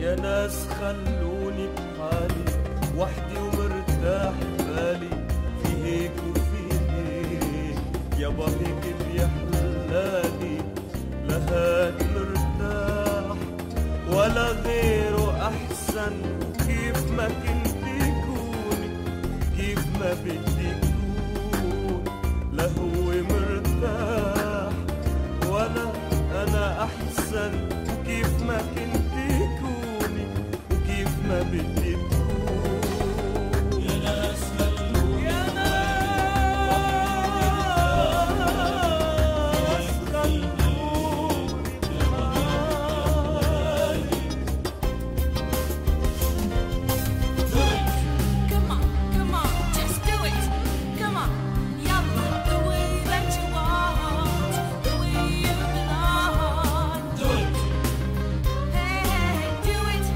يا ناس خلوني بحالي وحدي ومرتاح بالي في هيك وفي هيك، يابا هيك بيحلالي لهاك مرتاح ولا غيره أحسن. كيف ما كنتي كوني كيف ما بدي كون لهو مرتاح ولا أنا أحسن. كيف ما كنتي كوني وكيف ما بدي تكون. يا ناس خلوني يا ناس خلوني بحالي. Come on, come on, just do it. Come on, يلا the way that you want, the way you belong. Do it. Hey, hey, do it.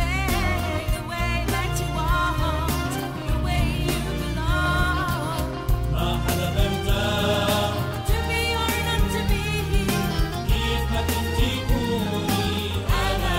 Hey, hey, the way that you want, the way you belong. ما حدا بيرتاح To be or not to be. كيف ما كنتي كوني أنا لنبي.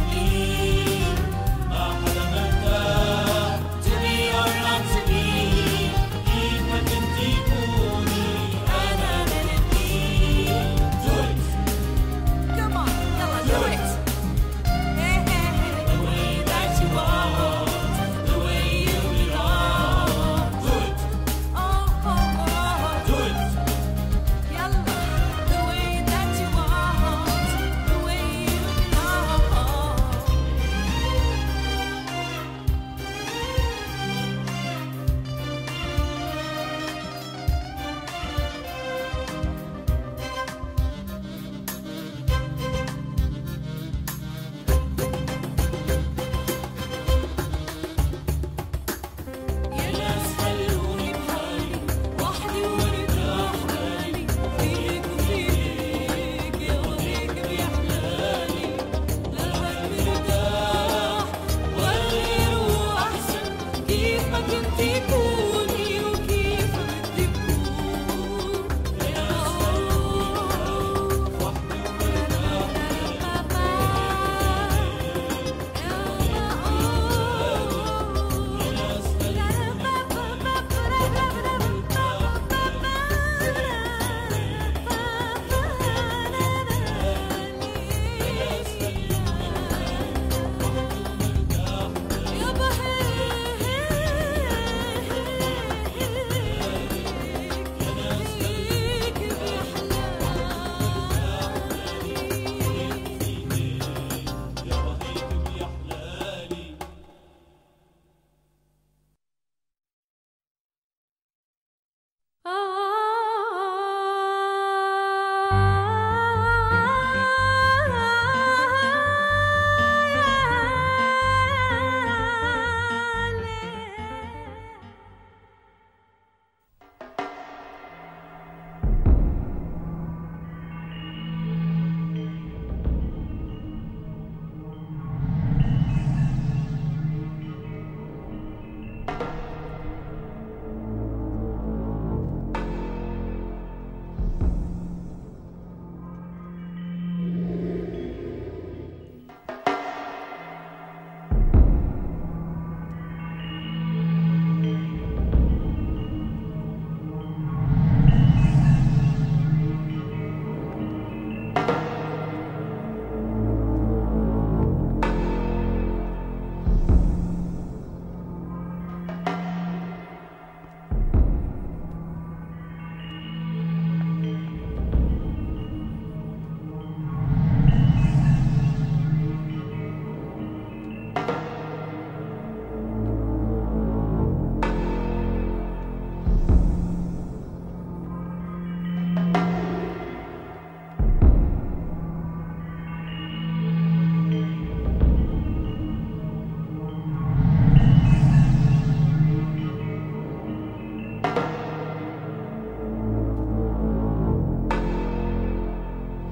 ما حدا بيرتاح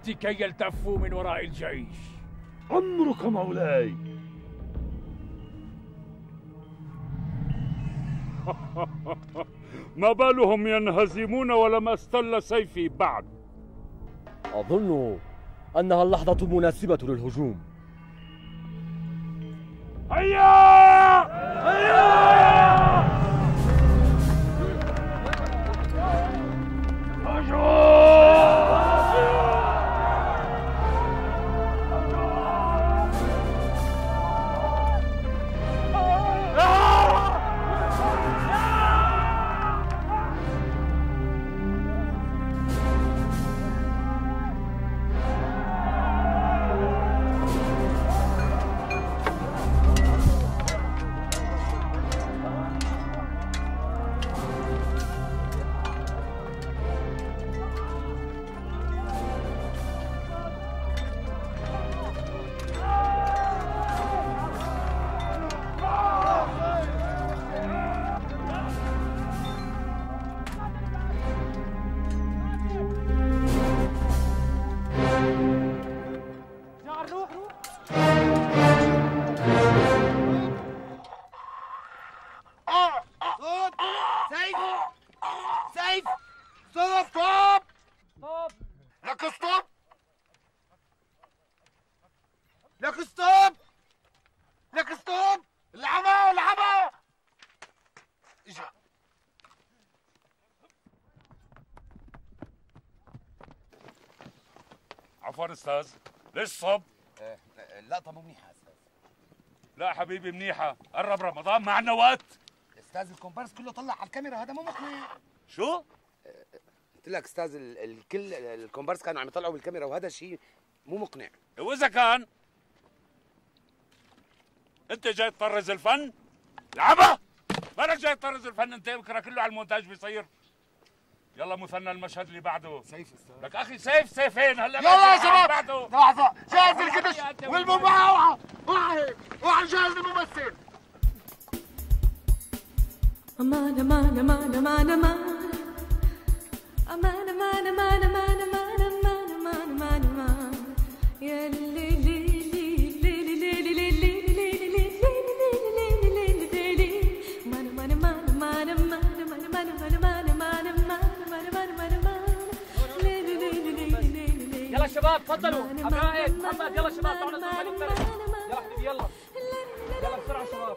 To be or not to be. كيف ما كنتي كوني أنا لنبي. Do it. Come on, يلا do it. Hey, hey, hey. The way that you want, the way you belong. Do it. Oh, oh, oh. Do it. يلا the way that you want, the way you belong. يا ناس خلوني بحالي وحدي وارتاح بالي فيك وفيك، يابا هيك بيحلالي للحب مرتاح ولا غيره أحسن. كيف ما كنتي كوني وكيف ما بدي تكون. يا ناس خلوني بحالي وحدي وارتاح بالي. يا ناس خلوني يابا هيك بيحلالي. أرسل بعضا من الخيالة كي يلتفوا من وراء الجيش. أمرك مولاي. ما بالهم ينهزمون ولم استل سيفي بعد. أظن أنها اللحظة المناسبة للهجوم. هيا هيا عفوا استاذ، ليش صب؟ اللقطة مو منيحة استاذ. لا حبيبي منيحة، قرب رمضان ما عنا وقت. استاذ الكومبارس كله طلع على الكاميرا، هذا مو مقنع. شو؟ قلت لك استاذ الكل الكومبارس كانوا عم يطلعوا بالكاميرا وهذا شيء مو مقنع. وإذا كان أنت جاي تطرز الفن؟ لعبها! مالك جاي تطرز الفن أنت، بكره كله على المونتاج بيصير. يلا مثنى المشهد اللي بعده. سيف استاذ. لك اخي سيف سيفين هلا. يلا يا شباب لحظة، جاهز الكدش والمموعة. اوعى اوعى جاهز الممثل. امان امان امان امان امان امان امان امان امان امان امان امان امان امان يا ليلي ليلي ليلي ليلي ليلي ليلي ليلي ليلي ليلي ليلي امان امان امان امان امان امان امان امان يلا شباب تفضلوا حبايب محمد. يلا شباب تعالوا نطلع الفرق. يلا حبيبي يلا يلا بسرعه شباب.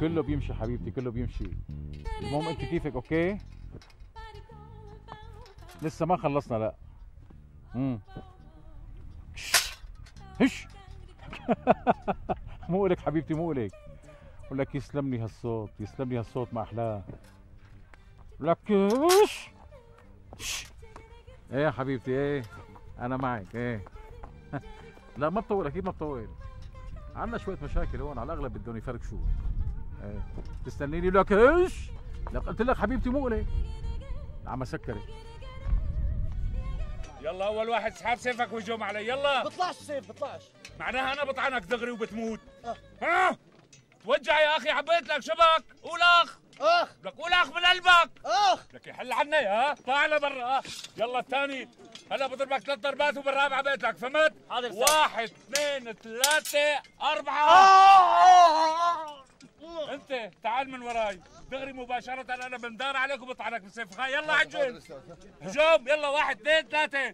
كله بيمشي حبيبتي، كله بيمشي. المهم انت كيفك اوكي؟ لسه ما خلصنا. لا هش مو لك حبيبتي، مو لك. ولك يسلم لي هالصوت، يسلم لي هالصوت ما احلاه. لك ايه يا حبيبتي، ايه انا معك، ايه لا ما بطول، اكيد ما بطول. عندنا شوية مشاكل هون، على الاغلب بدهم يفركشوا. ايه تستنيني لك ايش؟ لك قلت لك حبيبتي مو لك. عم سكرت. يلا اول واحد اسحب سيفك وهجوم علي. يلا بطلعش سيف، بطلعش، معناها انا بطعنك دغري وبتموت. ها توجع يا اخي، حبيت لك شبك. قول اخ اخ، لك قول اخ من قلبك اخ، لك يحل عني. ها طلع لبرا. يلا الثاني هلا بضربك 3 ضربات وبالرابعه بقيت لك، فهمت؟ حاضر. 1 2 3 4 انت تعال من وراي دغري مباشرة، انا بندار عليك وبطعنك بالسيف. يلا عجل هجوم. يلا 1 2 3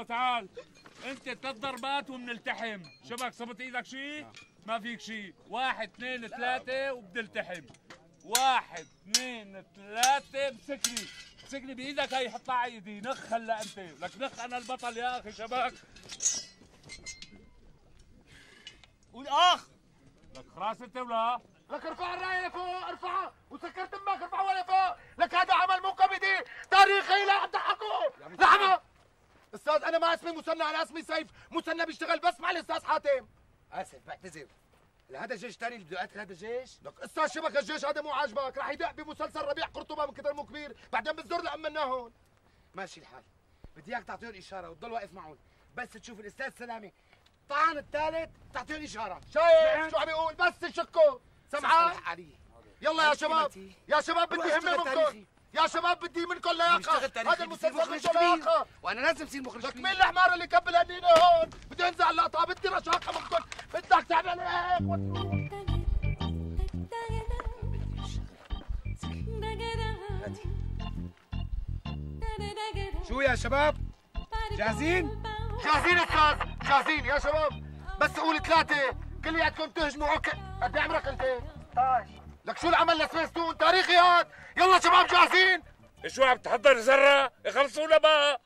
يلا تعال انت ثلاث ضربات وبنلتحم. شبك صبت ايدك شيء؟ ما فيك شيء. 1 2 3 وبنلتحم. 1 2 3 امسكني امسكني بايدك هي حطها على ايدي. نخ هلا انت لك نخ. انا البطل يا اخي. شبك قول اخ لك. خلاص انت ولا لك ارفع الرايه لفوق. ارفعها وسكرت امك. ارفعها لفوق لك. هذا عمل منكبدي تاريخي لا تضحكوا. لحظه استاذ انا ما اسمي مسنى. انا اسمي سيف مسنى. بيشتغل بس مع الاستاذ حاتم. اسف بعتذر. هذا جيش ثاني اللي بده يقتل هذا الجيش؟ لك استاذ شبك الجيش هذا مو عاجبك رح يدق بمسلسل ربيع قرطبه من كثر مو كبير. بعدين بتزور لأمنا هون. ماشي الحال. بدي اياك تعطيهم اشاره وتضل واقف معهم بس تشوف الاستاذ سلامه الطعن الثالث تعطيهم اشاره. شايف شو عم يقول؟ بس تشكوا سمعان علي. يلا يا شباب يا شباب بدي همه منكم. يا شباب بدي منكم لياقه. هذا المسلسل مش لياقه وانا لازم اصير مخرج. لك مين الحمار اللي كب الهنينه هون؟ بدي انزع اللقطه. بدي رشاقه منكم. بدك تعمل هيك وتروح. شو يا شباب؟ جاهزين؟ جاهزين استاذ جاهزين يا شباب. بس قول 3 كلياتكم تهجموا. قد ايه عمرك انت؟ 16. لك شو العمل لسبيستون تاريخي هاد؟ يلا شباب جاهزين؟ شو عم تحضر زرة؟ يخلصونا بقى.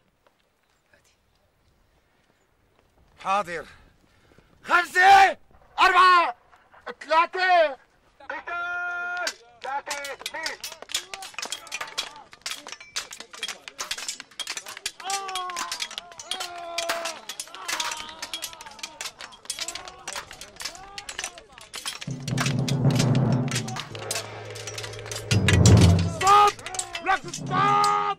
حاضر. 5 4 3 3 2 Stop!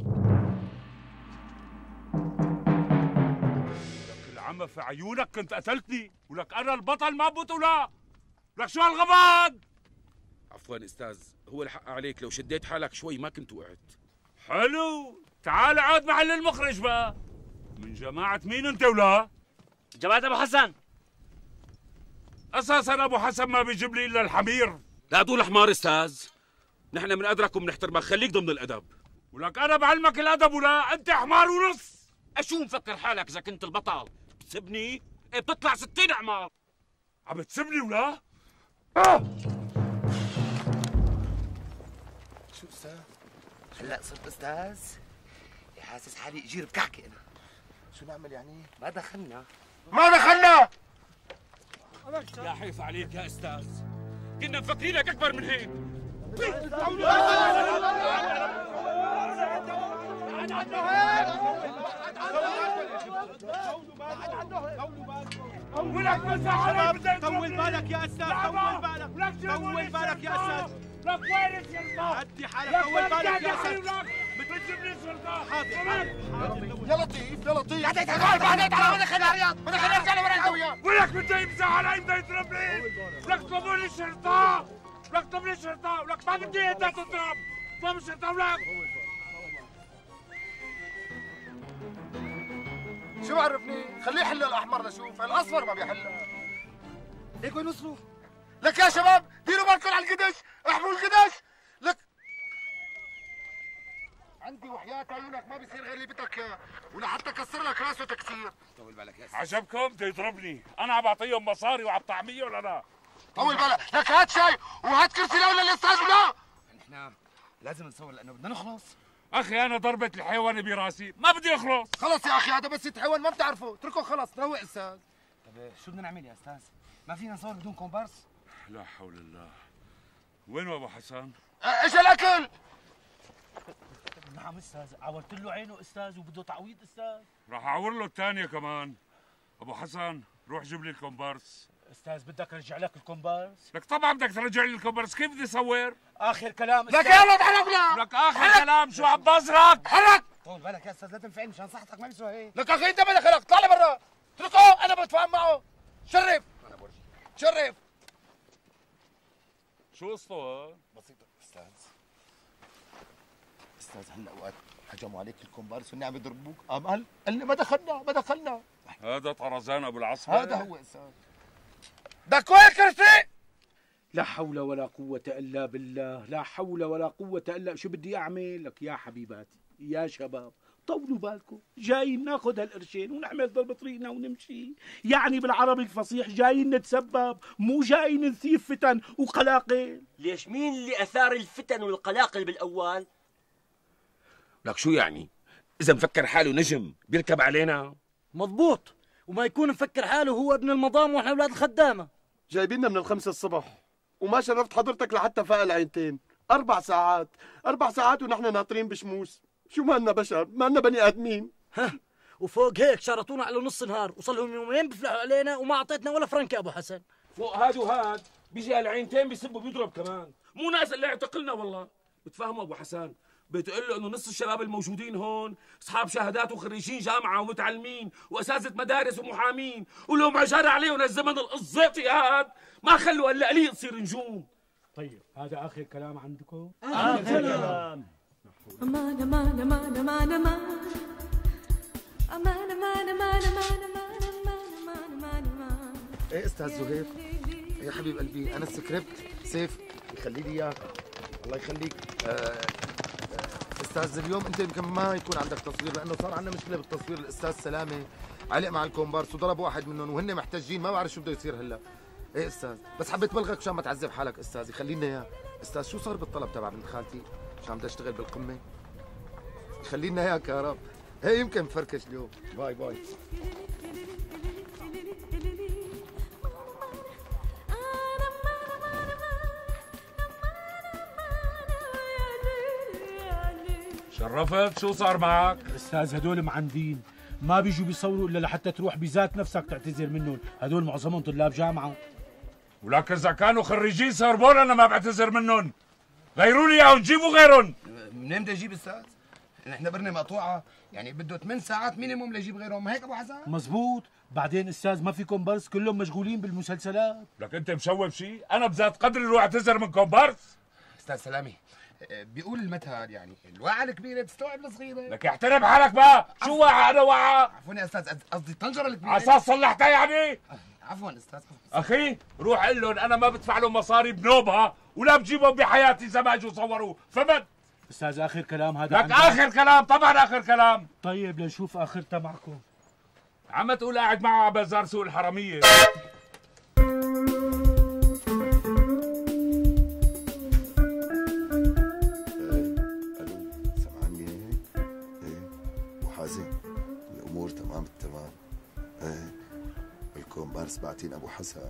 لك العمى في عيونك كنت قتلتني ولك أنا البطل مع بطولة. لك شو هالغباض؟ عفواً أستاذ هو الحق عليك. لو شديت حالك شوي ما كنت وقعت. حلو تعال عود محل المخرج بقى. من جماعة مين أنت ولا؟ جماعة أبو حسن. أساساً أبو حسن ما بيجيب لي إلا الحمير. لا تقول حمار أستاذ. نحن بنقدرك وبنحترمك. خليك ضمن الادب. ولك انا بعلمك الادب ولا انت حمار ونص. اشو مفكر حالك اذا كنت البطل؟ بتسبني؟ ايه بتطلع 60 حمار. عم تسبني ولا؟ شو استاذ؟ هلا صرت استاذ؟ حاسس حالي اجير بكعكي انا. شو نعمل يعني؟ ما دخلنا يا حيف عليك يا استاذ. كنا مفكرينك اكبر من هيك. طول بالك يا استاذ. لك وينك سلطان؟ هدي حالك. طول بالك يا استاذ. بتجيبني سلطان. حاضر يا لطيف يا لطيف. بدك بدك ارجع لورا انت وياه. ولك بده يمزح علي بده يضربني. لك طلبوني الشرطه. لك طب ليش شرطة؟ ولك ما بدي انت تضرب. طب الشرطة ولك شو بعرفني؟ خليه يحل الاحمر لشوف، الاصفر ما بيحلها. ليك وين وصلوا؟ لك يا شباب ديروا بالكم على القدش، احموا القدش. لك عندي وحياة عيونك ما بيصير غير اللي بدك اياه، ولحتى كسر لك راسه تكسير. طول بالك يا سيدي. عجبكم بده يضربني، انا عم بعطيهم مصاري وعم طعميه ولا لا؟ طول بالك. لك هات شاي وهات كرسي لولا الاستاذ ولا. نحن لازم نصور لانه بدنا نخلص. اخي انا ضربة الحيوان براسي ما بدي اخلص. خلص يا اخي هذا بس يتحيوان ما بتعرفه. اتركه خلص روق استاذ. طيب شو بدنا نعمل يا استاذ؟ ما فينا نصور بدون كومبارس. لا حول الله. وين ابو حسن؟ اجى الاكل. نعم استاذ عورت له عينه استاذ وبده تعويض استاذ. راح اعور له الثانية كمان. ابو حسن روح جيب لي الكومبارس. استاذ بدك ارجع لك الكومبارس؟ لك طبعا بدك ترجع لي الكومبارس. كيف بدي صور؟ اخر كلام استاذ. لك يلا تعرفنا. لك اخر كلام. شو عم بصرك؟ حرك. طول بالك يا استاذ لا تنفعني مشان صحتك ما بيسوى هيك. لك اخي انت مالك خلق. اطلع لي برا. اتركه انا بتفاهم معه. شرف انا بورجيك. شرف شو قصته؟ بسيطه استاذ. استاذ هلا وقت هجموا عليك الكومبارس واني عم يضربوك قام قال لي ما دخلنا. هذا طرزان ابو العصبه. هذا هو استاذ. بدك وين كرسي؟ لا حول ولا قوة إلا بالله، لا حول ولا قوة إلا. شو بدي أعمل؟ لك يا حبيباتي، يا شباب، طولوا بالكم، جايين ناخذ هالقرشين ونحمل ضربة ريقنا ونمشي، يعني بالعربي الفصيح جايين نتسبب، مو جايين نثير فتن وقلاقل. ليش مين اللي اثار الفتن والقلاقل بالاول؟ لك شو يعني؟ إذا مفكر حاله نجم بيركب علينا؟ مضبوط، وما يكون مفكر حاله هو ابن المضام واحنا اولاد الخدامة. جايبيننا من 5 الصبح، وما شرفت حضرتك لحتى فاق العينتين، 4 ساعات ونحن ناطرين بشموس. شو مالنا بشر، مالنا بني ادمين. ها، وفوق هيك شرطونا على نص نهار، وصار لهم 2 يوم بفلحوا علينا وما اعطيتنا ولا فرنك. ابو حسن فوق هاد وهاد بيجي العينتين بيسب وبيضرب كمان، مو ناس اللي يعتقلنا والله. بتفهموا ابو حسن؟ بتقول له انه نص الشباب الموجودين هون اصحاب شهادات وخريجين جامعه ومتعلمين واساتذه مدارس ومحامين، ولو ما جرى عليهم الزمن الزيطي هاد ما خلوا الا قليل تصير نجوم. طيب هذا اخر كلام عندكم؟ اخر كلام. امان امان امان امان امان امان امان امان امان امان امان. ايه استاذ زهير يا حبيب قلبي، انا السكريبت سيف يخلي لي اياه. الله يخليك استاذ، اليوم انت يمكن ما يكون عندك تصوير لانه صار عندنا مشكله بالتصوير. الاستاذ سلامه علق مع الكومبارس وضرب واحد منهم وهن محتجين، ما بعرف شو بده يصير هلا. ايه استاذ، بس حبيت ابلغك مشان ما تعذب حالك استاذ، يخلي لنا اياه. استاذ شو صار بالطلب تبع بنت خالتي؟ مش عم بدي اشتغل بالقمه، يخلي لنا اياك يا رب. هي يمكن فركش اليوم. باي باي. شرفت. شو صار معك؟ الاستاذ هدول معندين، ما بيجوا بيصوروا الا لحتى تروح بذات نفسك تعتذر منهم، هدول معظمهم طلاب جامعه. ولك اذا كانوا خريجين سربون انا ما بعتذر منهم، غيروا لي اياهم، جيبوا غيرهم. منين بدي اجيب استاذ؟ نحن برنا مقطوعه، يعني بده 8 ساعات مينيموم ليجيب غيرهم، ما هيك ابو حسن؟ مزبوط، بعدين استاذ ما في كومبارس، كلهم مشغولين بالمسلسلات. لك انت مشوب شيء؟ انا بذات قدري روح اعتذر من كومبارس؟ استاذ سلامي بيقول المثل يعني الواعة الكبيرة بتستوعب الصغيرة. لك احترم حالك بقى، شو واعة أنا واعة؟ عفوا يا أستاذ، قصدي الطنجرة الكبيرة. على أساس صلحتها يعني؟ عفوا أستاذ. أخي روح قل لهم أنا ما بدفع لهم مصاري بنوبها ولا بجيبهم بحياتي إذا ما إجوا صوروا، فهمت؟ أستاذ آخر كلام هذا لك آخر كلام؟ طبعا آخر كلام. طيب لنشوف آخرتها معكم. عم تقول قاعد معه على بازار سوق الحرمية. الكومبارس باعتين ابو حسن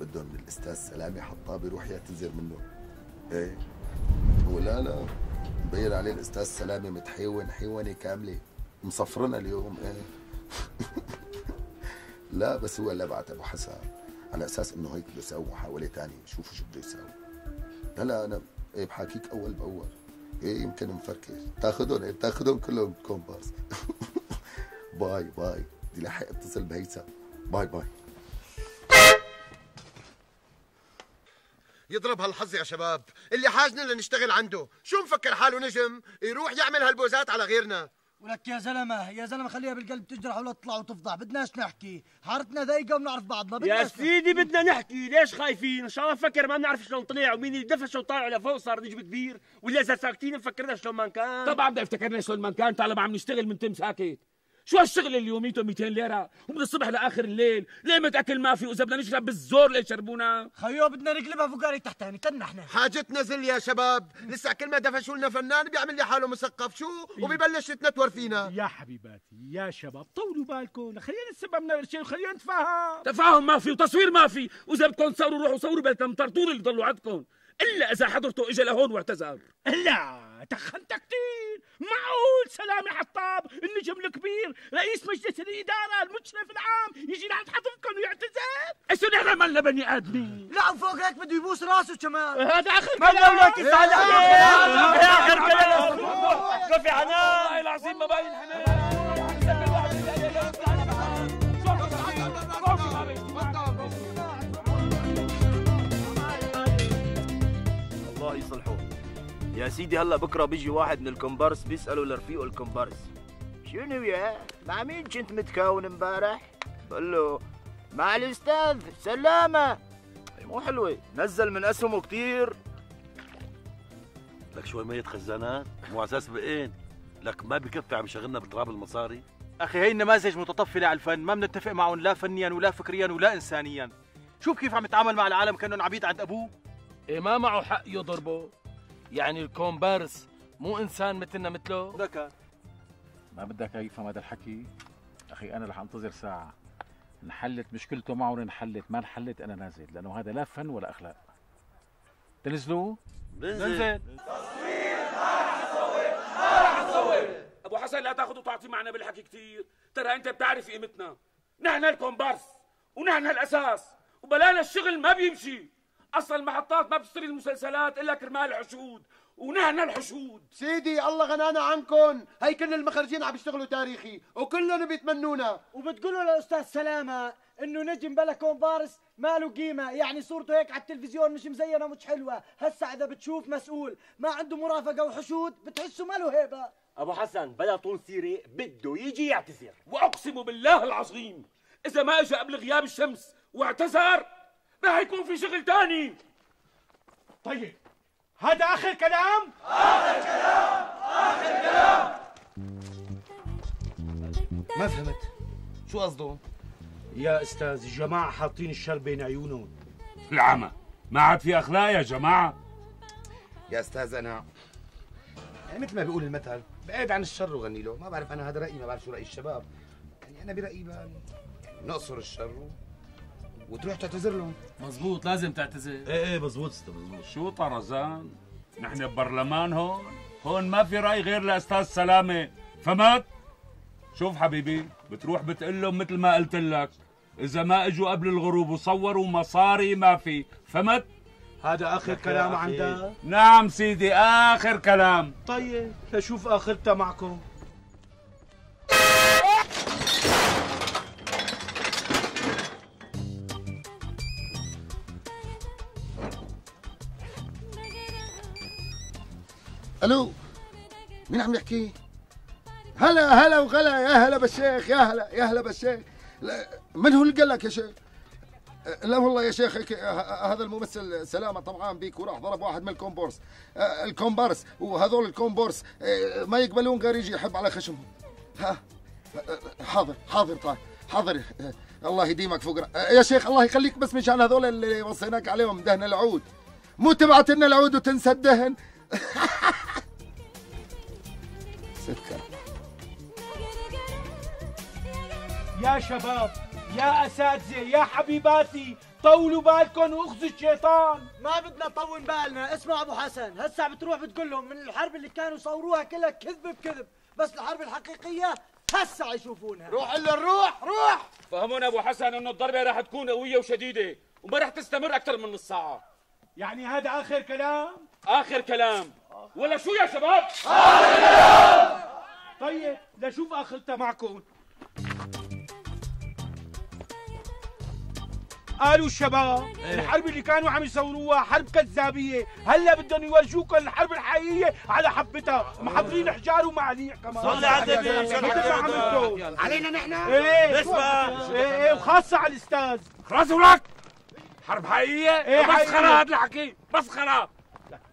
بدهم الاستاذ سلامه حطابي يروح يعتذر منه. ايه ولا لا مبين عليه الاستاذ سلامه متحيون حيونه كامله مصفرنا اليوم. ايه لا بس هو اللي بعت ابو حسن على اساس انه هيك بده يساوي محاوله ثانيه، شوفوا شو بده يساوي. هلا انا ايه بحاكيك اول باول، ايه يمكن مفركش تاخذهم، ايه بتاخذهم كلهم كومبارس. باي باي، بدي لحق اتصل بهيثم. باي باي. يضرب هالحظ يا شباب اللي حاجنا لنشتغل عنده، شو مفكر حاله نجم يروح يعمل هالبوزات على غيرنا؟ ولك يا زلمه يا زلمه خليها بالقلب تجرح ولا تطلع وتفضح، بدناش نحكي، حارتنا ضيقه وبنعرف بعضنا. يا سيدي بدنا نحكي، ليش خايفين؟ ان شاء الله نفكر ما بنعرف شلون طلع ومين اللي دفش وطالع لفوق صار نجم كبير، ولا اذا ساكتين مفكرنا شلون ما كان. طبعا بدنا افتكرنا شلون ما كان طالما عم نشتغل من تم ساكت. شو هالشغل اللي يوميته 200 ليرة ومن الصبح لآخر الليل، لقمة أكل ما في، وإذا بدنا نشرب بالزور ليه يشربونا؟ خيو بدنا نقلبها فوقاري تحتاني، كنا احنا حاجتنا زل يا شباب، لسه كل ما دفشوا لنا فنان بيعمل لي حاله مثقف شو وبيبلش يتنتور فينا. يا حبيباتي يا شباب طولوا بالكم، خلينا نتسببنا بالشيء وخلينا نتفاهم. تفاهم ما في وتصوير ما في، وإذا بدكم تصوروا روحوا صوروا بالطرطور اللي ضلوا عندكم، إلا إذا حضرته إجا لهون واعتذر. لا تخنت كثير، معقول سلامي حطاب النجم الكبير رئيس مجلس الإدارة المشرف العام يجي لعند حضرتكم ويعتذر؟ إيش نحن مالنا بني آدمين؟ لا وفوق هيك بده يبوس راسه كمان. هذا آخر كلام. هذا آخر كلام. كفي حنان والله العظيم ما باين حنان. يصلحوه يا سيدي. هلا بكره بيجي واحد من الكومبارس بيساله لرفيقه الكومبارس شنو يا مع مين كنت متكاون امبارح؟ بقول له مع الاستاذ سلامه. مو حلوه، نزل من اسهمه كثير. لك شوي مية خزانات مو على اساس بقين. لك ما بكفي عم يشغلنا بالتراب المصاري. اخي هي النماذج متطفله على الفن، ما بنتفق معهم لا فنيا ولا فكريا ولا انسانيا. شوف كيف عم يتعامل مع العالم كانهم عبيد عند ابوه. ايه ما معه حق يضربه، يعني الكومبارس مو انسان مثلنا مثله. ذكر ما بدك يفهم هذا الحكي. اخي انا رح انتظر ساعه، انحلت مشكلته معه انحلت، ما انحلت انا نازل، لانه هذا لا فن ولا اخلاق. تنزلوا؟ ننزل. تصوير ما رح نصور، ما رح نصور. ابو حسن لا تاخذ وتعطي معنا بالحكي كثير، ترى انت بتعرف قيمتنا. نحن الكومبارس ونحن الاساس، وبلانا الشغل ما بيمشي. اصلا المحطات ما بتشتري المسلسلات الا كرمال الحشود، ونحن الحشود. سيدي الله غنانا عنكم، هي كل المخرجين عم بيشتغلوا تاريخي وكلهم بيتمنونا. وبتقولوا للاستاذ سلامه انه نجم بلا كومبارس ما له قيمه، يعني صورته هيك على التلفزيون مش مزينه ومش حلوه. هسا اذا بتشوف مسؤول ما عنده مرافقه وحشود بتحسه ما له هيبه. ابو حسن بلا طول سيره بده يجي يعتذر، واقسم بالله العظيم اذا ما اجى قبل غياب الشمس واعتذر راح يكون في شغل ثاني. طيب هذا آخر كلام؟ آخر كلام، آخر كلام. ما فهمت شو قصده؟ يا أستاذ الجماعة حاطين الشر بين عيونهم. العمى ما عاد في أخلاق يا جماعة. يا أستاذ أنا يعني مثل ما بيقول المثل بعيد عن الشر وغني له. ما بعرف أنا هذا رأيي، ما بعرف شو رأي الشباب. يعني أنا برأيي نقصر الشر وتروح تعتذر لهم. مظبوط، لازم تعتذر. ايه مظبوط استاذ، مظبوط. شو طرزان؟ نحن ببرلمان هون ما في راي غير لاستاذ سلامه، فهمت؟ شوف حبيبي، بتروح بتقول لهم مثل ما قلت لك، اذا ما اجوا قبل الغروب وصوروا مصاري ما في، فهمت؟ هذا اخر كلام عندك؟ نعم سيدي اخر كلام. طيب لشوف اخرتها معكم. الو، مين عم يحكي؟ هلا هلا وغلا، يا هلا بالشيخ، يا هلا يا هلا بالشيخ. من هو اللي قال لك يا شيخ؟ لا والله يا شيخ، هذا الممثل سلامه طمعان بيك وراح ضرب واحد من الكومبورس الكومبارس، وهذول الكومبورس ما يقبلون غير يجي يحب على خشمهم. ها حاضر حاضر طيب حاضر، الله يديمك فقرة يا شيخ، الله يخليك، بس مشان هذول اللي وصيناك عليهم دهن العود، مو تبعت لنا العود وتنسى الدهن. سكر. يا شباب، يا اساتذه، يا حبيباتي، طولوا بالكم واخذوا الشيطان. ما بدنا نطول بالنا، اسمع ابو حسن، هسا بتروح بتقول لهم من الحرب اللي كانوا صوروها كلها كذب بكذب، بس الحرب الحقيقيه هسا يشوفونها. روح الا الروح، روح. فهمونا ابو حسن انه الضربه راح تكون قويه وشديده وما راح تستمر اكثر من نص ساعه. يعني هذا اخر كلام؟ آخر كلام ولا شو يا شباب؟ آخر كلام. طيب لشوف آخرتها معكم. قالوا الشباب الحرب اللي كانوا عم يصوروها حرب كذابية، هلا بدهم يورجوكم الحرب الحقيقية على حبتها، محضرين حجار ومعاليق كمان. صلي على النبي، شو علينا نحن؟ ايه بس ايه، وخاصة على الأستاذ. خلاص ولك حرب حقيقية؟ ايه مسخرة هذا الحكي، مسخرة.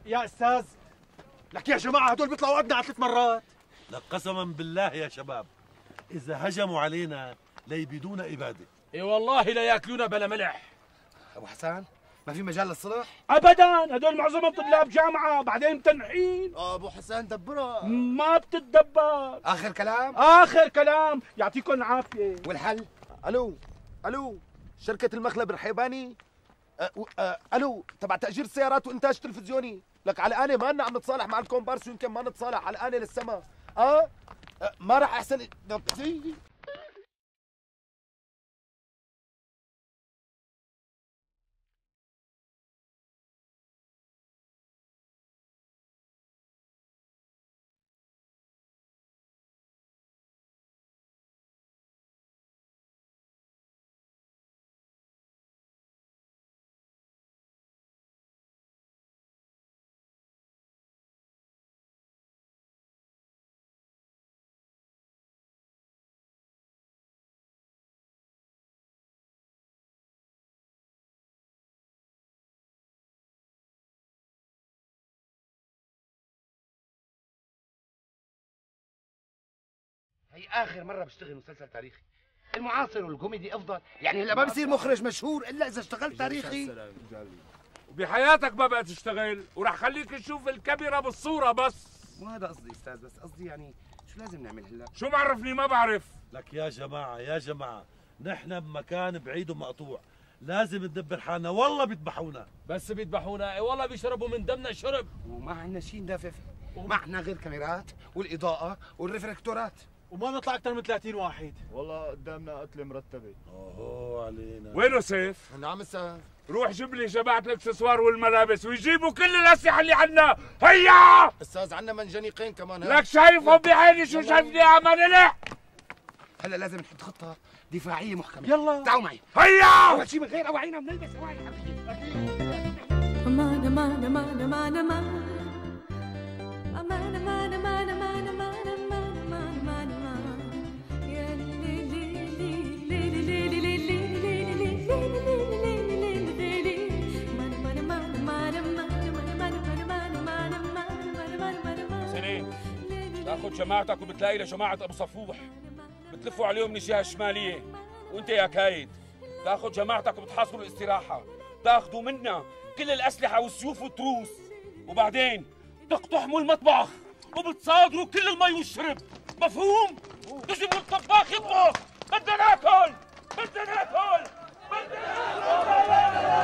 يا استاذ لك يا جماعه، هدول بيطلعوا قدنا على 3 مرات. لك قسما بالله يا شباب، اذا هجموا علينا ليبيدونا اباده. اي والله لا ياكلونا بلا ملح. ابو حسن ما في مجال للصلح ابدا، هدول معظمهم طلاب جامعه بعدين متنحين. ابو حسن دبرها، ما بتتدبر. اخر كلام، اخر كلام، يعطيكم العافيه. والحل؟ الو الو، شركه المخلب الرحيباني، الو تبع تاجير سيارات وانتاج تلفزيوني. لك على الآن ما لنا عم نتصالح مع الكومبارس، ويمكن ما نتصالح على الآن للسما. ما راح احسن. هي اخر مره بشتغل مسلسل تاريخي. المعاصر والكوميدي افضل، يعني هلا ما بصير مخرج مشهور الا اذا اشتغلت تاريخي. وبحياتك ما بقى تشتغل، وراح خليك تشوف الكاميرا بالصوره بس. مو هذا قصدي استاذ، بس قصدي يعني شو لازم نعمل هلا؟ شو بعرفني ما بعرف. لك يا جماعه يا جماعه، نحن بمكان بعيد ومقطوع، لازم ندبر حالنا. والله بيذبحونا، بس بيذبحونا، اي والله بيشربوا من دمنا شرب، وما عندنا شيء ندافع فيه، ما عندنا غير كاميرات والاضاءه والرفركتورات، وما نطلع اكثر من 30 واحد. والله قدامنا قتله مرتبه. اوه علينا. وينه سيف؟ نعم السيف. روح جيب لي جماعه الاكسسوار والملابس ويجيبوا كل الاسلحه اللي عندنا. هيا استاذ، عندنا منجنيقين كمان هاي. لك شايفهم بعيني شو شايفني امان الي. هلا لازم نحط خطه دفاعيه محكمه. يلا تعالوا معي. هيا اول شيء من غير اواعينا بنلبس اواعي تاخذ جماعتك وبتلاقي لجماعة ابو صفوح بتلفوا عليهم من الجهه الشماليه، وانت يا كايد تاخذ جماعتك وبتحاصروا الاستراحه، تاخذوا منا كل الاسلحه والسيوف والتروس، وبعدين بتقتحموا المطبخ وبتصادروا كل المي والشرب، مفهوم؟ بجيبوا الطباخ يطبخ، بدنا ناكل بدنا ناكل بدنا ناكل.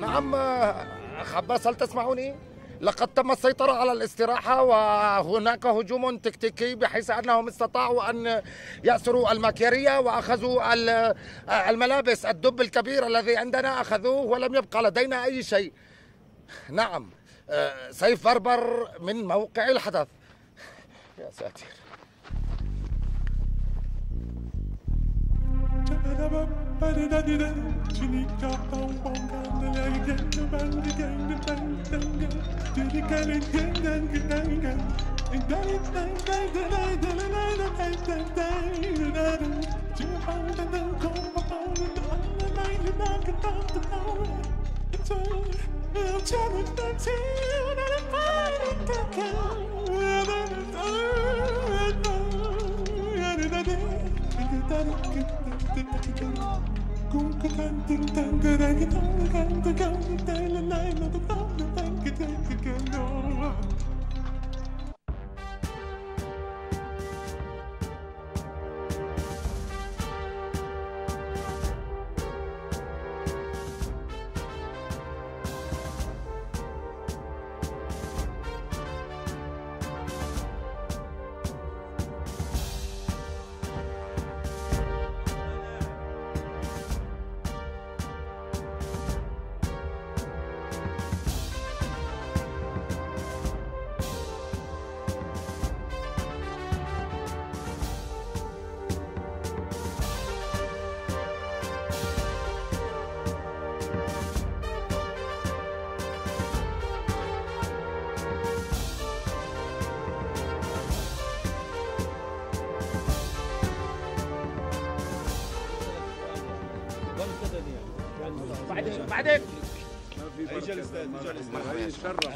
نعم خباز، هل تسمعوني؟ لقد تم السيطرة على الاستراحة، وهناك هجوم تكتيكي بحيث أنهم استطاعوا أن يأسروا الماكيرية وأخذوا الملابس. الدب الكبير الذي عندنا أخذوه ولم يبقى لدينا أي شيء. نعم، سيف بربر من موقع الحدث. يا ساتر. بعدين اجل استاذ، اجل استاذ، تشرف.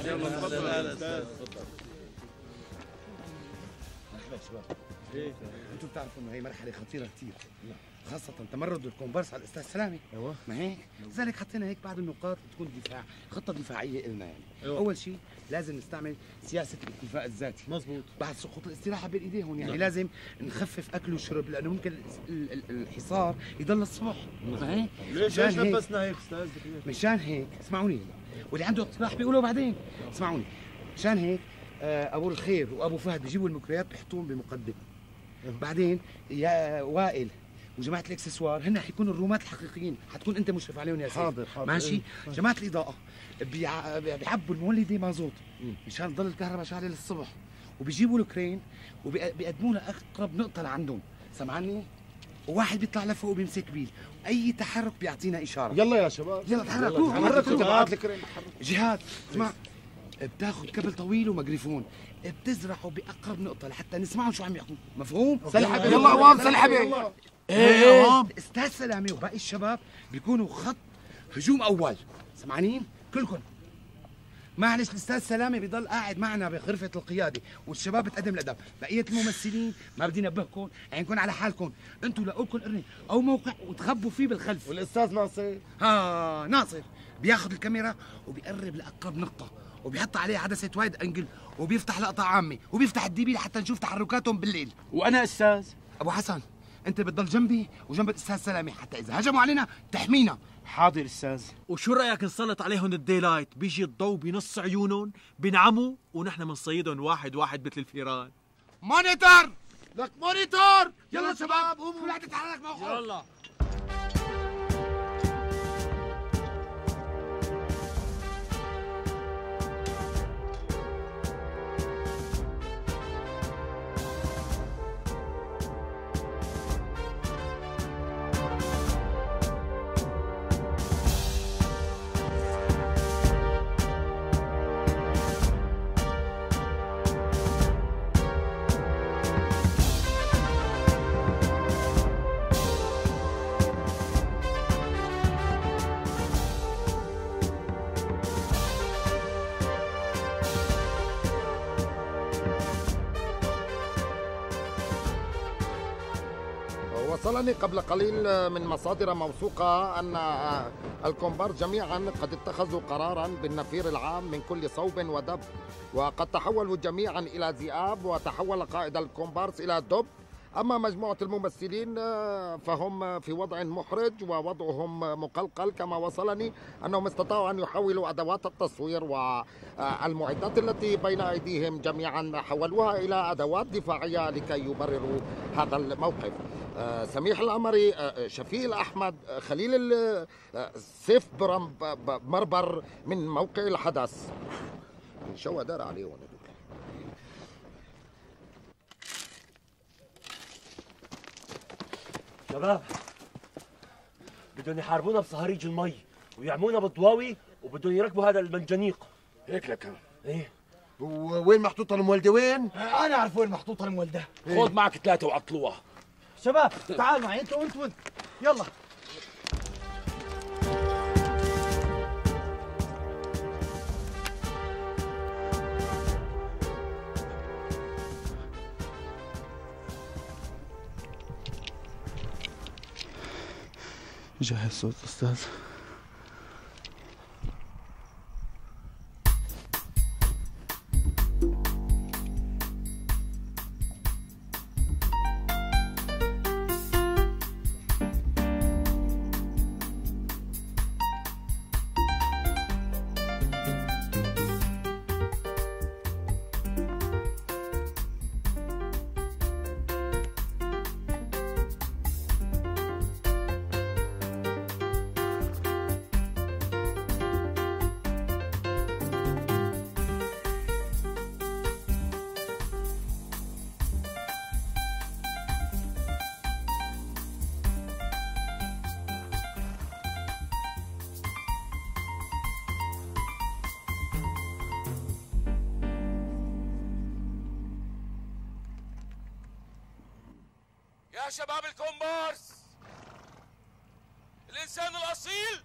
يلا تفضل استاذ، تفضل. مرحبا شباب. انتم بتعرفوا انه هي مرحله خطيره كثير، خاصه تمرد الكومبارس على الاستاذ سلامي. ايوه ما هيك، لذلك حطينا هيك بعض النقاط تكون دفاع، خطه دفاعيه لنا يعني. أيوة. اول شيء لازم نستعمل سياسه الاكتفاء الذاتي. مزبوط. بعد سقوط الاستراحه بين ايديهم يعني. لا. لازم نخفف اكل وشرب، لانه ممكن الحصار يضل الصبح. ما هيك؟ ليش لبسنا هيك استاذ؟ مشان هيك اسمعوني، واللي عنده اقتراح بيقولوا بعدين. اسمعوني، مشان هيك ابو الخير وابو فهد بيجيبوا المكريات بيحطوهم بمقدمه. بعدين يا وائل وجماعه الاكسسوار هن حيكونوا الرومات الحقيقيين، حتكون انت مشرف عليهم يا سيدي. حاضر حاضر. ماشي. جماعه الاضاءه بيحبوا المولده مازوت مشان تضل الكهرباء شغاله للصبح، وبيجيبوا الكرين وبيقدموا لها اقرب نقطه لعندهم، سمعني؟ وواحد بيطلع لفوق وبيمسك بيل، اي تحرك بيعطينا اشاره. يلا يا شباب، يلا تحركوا. جهاد، اسمع بتاخد كابل طويل وميكروفون بتزرعه باقرب نقطه لحتى نسمعه شو عم يحكوا. مفهوم؟ سلحب يلا عوام سلحب. ايه عوام استاذ سلامي وباقي الشباب بيكونوا خط هجوم اول، سمعانين كلكم. معلش الاستاذ سلامي بيضل قاعد معنا بغرفه القياده والشباب بتقدم الادب، بقيه الممثلين ما بدي نبهكم، عينكم على حالكم، انتم لاقوكم قرني او موقع وتخبوا فيه بالخلف. والاستاذ ناصر؟ ها ناصر بياخذ الكاميرا وبيقرب لاقرب نقطه وبيحط عليها عدسه وايد انجل وبيفتح لقطه عامه وبيفتح الدي بي لحتى نشوف تحركاتهم بالليل. وانا استاذ ابو حسن انت بتضل جنبي وجنب الاستاذ سلامي حتى اذا هجموا علينا تحمينا. حاضر استاذ. وشو رايك نسلط عليهم الديلايت؟ بيجي الضوء بنص عيونهم بينعموا ونحن بنصيدهم واحد واحد مثل الفيران. مونيتور لك مونيتور. يلا شباب قوموا كل واحد يتحرك موقعه. يلا وصلني قبل قليل من مصادر موثوقة أن الكمبار جميعا قد اتخذوا قرارا بالنفير العام من كل صوب ودب، وقد تحولوا جميعا إلى ذئاب وتحول قائد الكمبارس إلى دب. أما مجموعة الممثلين فهم في وضع محرج ووضعهم مقلقل، كما وصلني أنهم استطاعوا أن يحولوا أدوات التصوير والمعدات التي بين أيديهم جميعا حولوها إلى أدوات دفاعية لكي يبرروا هذا الموقف. سميح القمري، شفيق الأحمد، خليل السيف برم مربر من موقع الحدث. شو دار عليهم؟ شباب بدهم يحاربونا بصهاريج المي ويعمونا بالضواوي وبدهم يركبوا هذا المنجنيق. هيك لك ايه. وين محطوطه المولده؟ وين؟ انا اعرف وين محطوطه المولده. إيه؟ خذ معك ثلاثه وعطلوها. شباب تعال معي انت وانت وانت. يلا جهز صوت الاستاذ. يا شباب الكومبارس، الإنسان الأصيل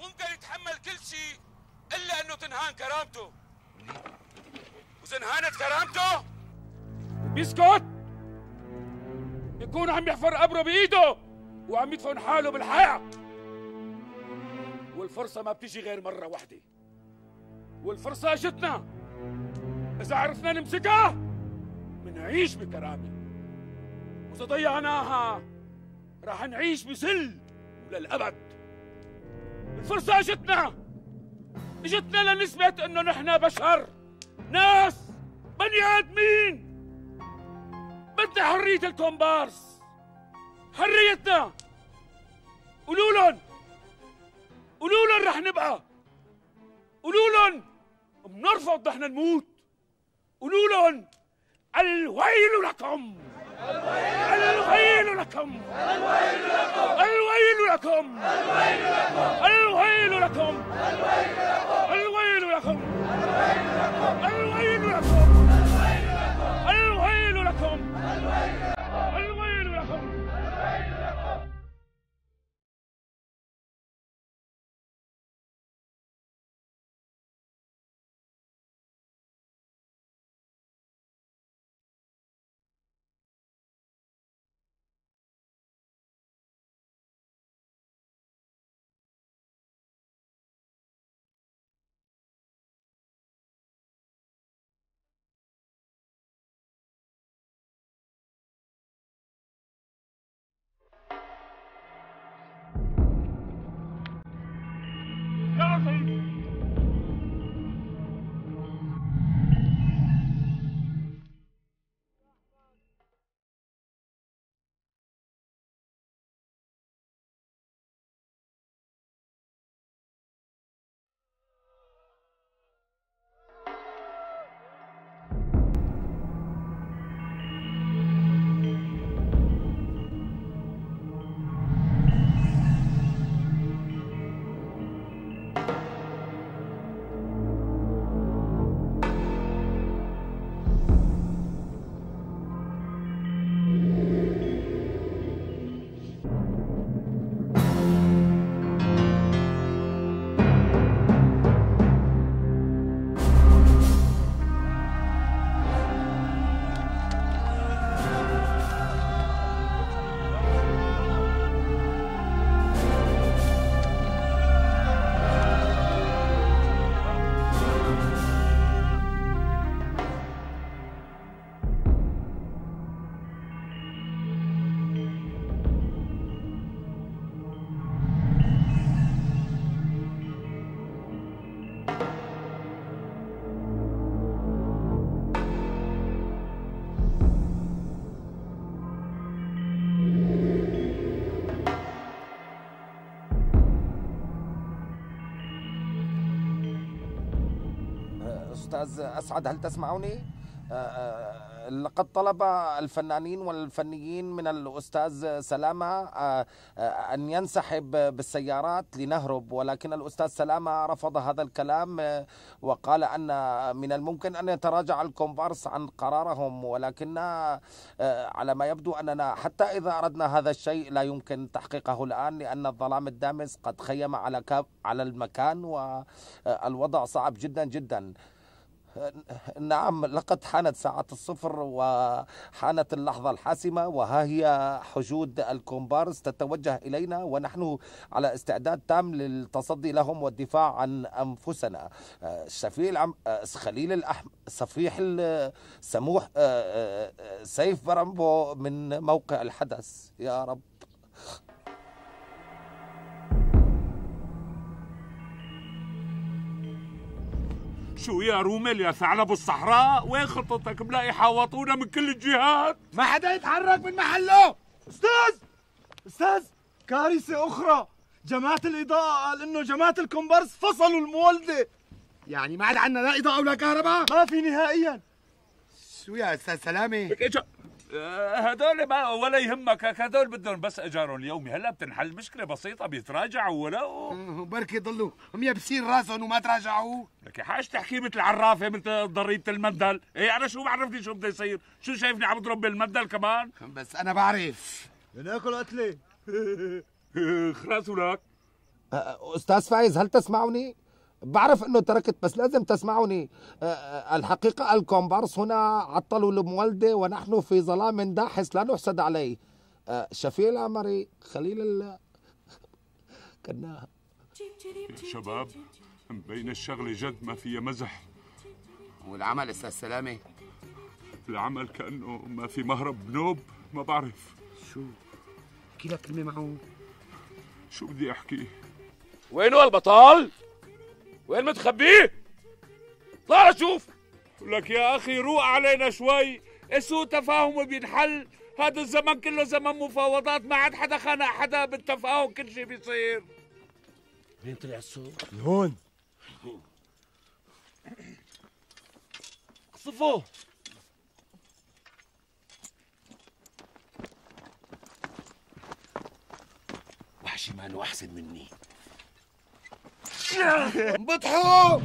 ممكن يتحمل كل شيء إلا إنه تنهان كرامته، وإذا انهانت كرامته بيسكت، بيكون عم يحفر قبره بإيده وعم يدفن حاله بالحياة. والفرصة ما بتيجي غير مرة واحدة، والفرصة اجتنا، إذا عرفنا نمسكها منعيش بكرامة، وإذا ضيعناها راح نعيش بذل وللأبد. الفرصة اجتنا، اجتنا لنثبت إنه نحن بشر، ناس، بني آدمين. بدنا حرية الكومبارس، حريتنا. قولوا لهم، قولوا لهم رح نبقى، قولوا لهم بنرفض نحن نموت، قولوا لهم الويل لكم. الويل لكم. الويل لكم. الويل لكم. الويل لكم. الويل لكم. الويل لكم. الويل لكم. الويل لكم الويل لكم الويل لكم الويل لكم. أستاذ أسعد، هل تسمعني؟ لقد طلب الفنانين والفنيين من الأستاذ سلامة أن ينسحب بالسيارات لنهرب، ولكن الأستاذ سلامة رفض هذا الكلام وقال أن من الممكن أن يتراجع الكومبارس عن قرارهم، ولكن على ما يبدو أننا حتى إذا أردنا هذا الشيء لا يمكن تحقيقه الآن، لأن الظلام الدامس قد خيم على المكان والوضع صعب جدا جدا. نعم، لقد حانت ساعة الصفر وحانت اللحظة الحاسمة، وها هي حشود الكومبارس تتوجه إلينا، ونحن على استعداد تام للتصدي لهم والدفاع عن أنفسنا. خليل السموح سيف برامبو من موقع الحدث. يا رب. شو يا رومل يا ثعلب الصحراء؟ وين خطتك؟ بلاقي يحاوطونا من كل الجهات، ما حدا يتحرك من محله. استاذ كارثة أخرى، جماعة الإضاءة قال إنه جماعة الكومبارس فصلوا المولدة، يعني ما عاد عندنا لا إضاءة ولا كهرباء، ما في نهائيا. شو يا أستاذ سلامة؟ هدول ما ولا يهمك، هدول بدهم بس اجارهم اليومي، هلا بتنحل مشكله بسيطه، بيتراجعوا ولا بركي ضلوا ميبسين راسهم وما تراجعوا. لك حاج تحكي مثل عرافه، مثل ضريبه المبدل. ايه انا شو بعرفني شو بده يصير؟ شو شايفني عم اضرب بالمبدل كمان؟ بس انا بعرف ناكل قتله. خلاص ولك استاذ فايز، هل تسمعني؟ بعرف انه تركت بس لازم تسمعوني. الحقيقة الكومبارس هنا عطلوا المولدة ونحن في ظلام داحس لا نحسد عليه. شفيق العمري، خليل كناها. شباب، مبين الشغلة جد ما فيها مزح. والعمل استاذ سلامة؟ العمل كأنه ما في مهرب، بنوب ما بعرف شو احكي لك كلمة معه. شو بدي احكي؟ وينو البطال؟ وين متخبيه؟ طلع شوف لك يا اخي، روق علينا شوي، سوء تفاهم بينحل، هذا الزمن كله زمن مفاوضات، ما عاد حدا خانق حدا، بالتفاهم كل شيء بيصير. مين طلع الصوت؟ هون اقصفوا. وحشي ما انه احسن مني. انبطحوا.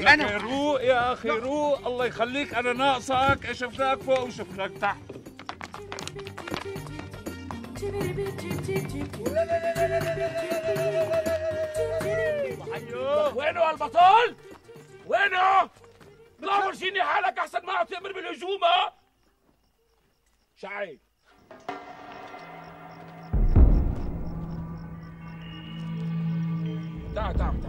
انا يا روق يا اخي روق، الله يخليك، انا ناقصك، شفناك فوق وشفناك تحت. وينه البطل؟ وينه؟ طلع ورجيني حالك احسن ما تأمر بالهجوم. ها شعيب تعال تعال تعال تعال.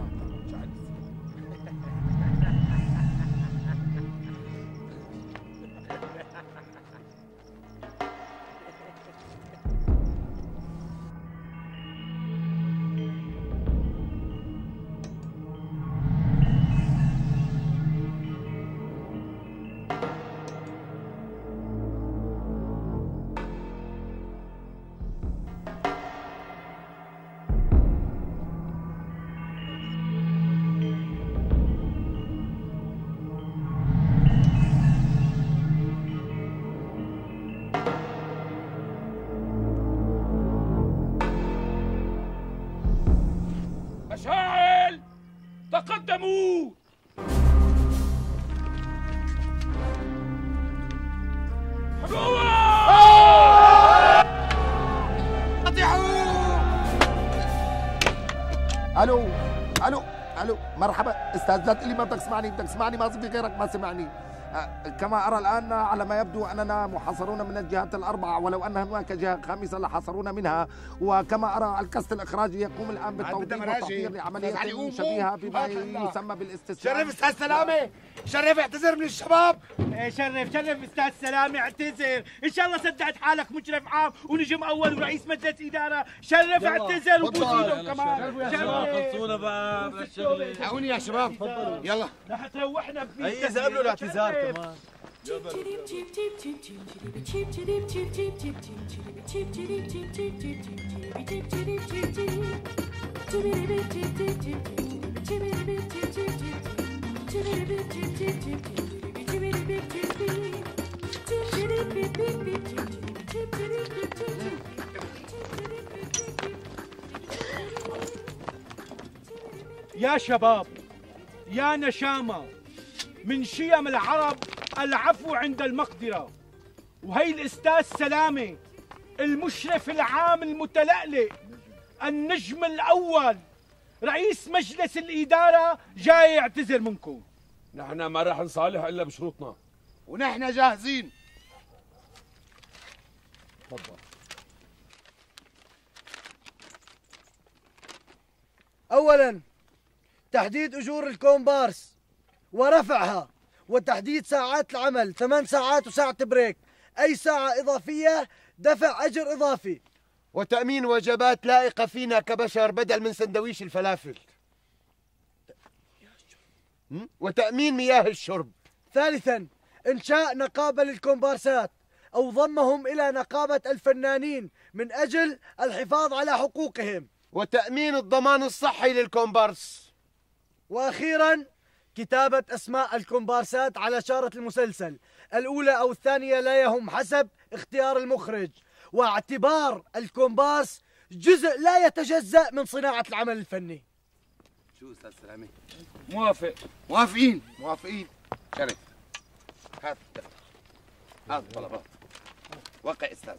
أستاذ لا تقلي ما بدك تسمعني، بدك تسمعني، ما في غيرك ما سمعني. كما أرى الآن على ما يبدو أننا محاصرون من الجهات الأربعة، ولو أن هناك جهة خامسة لحاصرونا منها. وكما أرى الكاست الإخراجي يقوم الآن بالتوظيف والتحضير لعملية شبيهة بما يسمى بالاستسلام. شرف أستاذ سلامة، شرف اعتذر من الشباب. شرف أستاذ سلامة اعتذر، إن شاء الله صدقت حالك مشرف عام ونجم أول ورئيس مجلس إدارة. شرف اعتذر وبوس إيدهم كمان. شرف يا شباب خلصونا بقى من الشغل، تعاوني يا شباب يلا رح تروحنا بفيس. أيز قبله الاعتذار كمان. يا شباب يا نشامة، من شيم العرب العفو عند المقدرة، وهي الأستاذ سلامة المشرف العام المتلألئ النجم الأول رئيس مجلس الإدارة جاي يعتذر منكم. نحن ما راح نصالح إلا بشروطنا ونحن جاهزين. تفضل. أولاً تحديد أجور الكومبارس ورفعها، وتحديد ساعات العمل 8 ساعات وساعة بريك، أي ساعة إضافية دفع أجر إضافي، وتأمين وجبات لائقة فينا كبشر بدل من سندويش الفلافل، وتأمين مياه الشرب. ثالثاً إنشاء نقابة للكومبارسات أو ضمهم إلى نقابة الفنانين من أجل الحفاظ على حقوقهم، وتأمين الضمان الصحي للكومبارس. وأخيراً كتابة أسماء الكومبارسات على شارة المسلسل، الأولى أو الثانية لا يهم، حسب اختيار المخرج، واعتبار الكومبارس جزء لا يتجزأ من صناعة العمل الفني. شو أستاذ سلامة؟ موافق. موافقين؟ موافقين. شرف هات الدفتر، هات الطلبات، وقع أستاذ.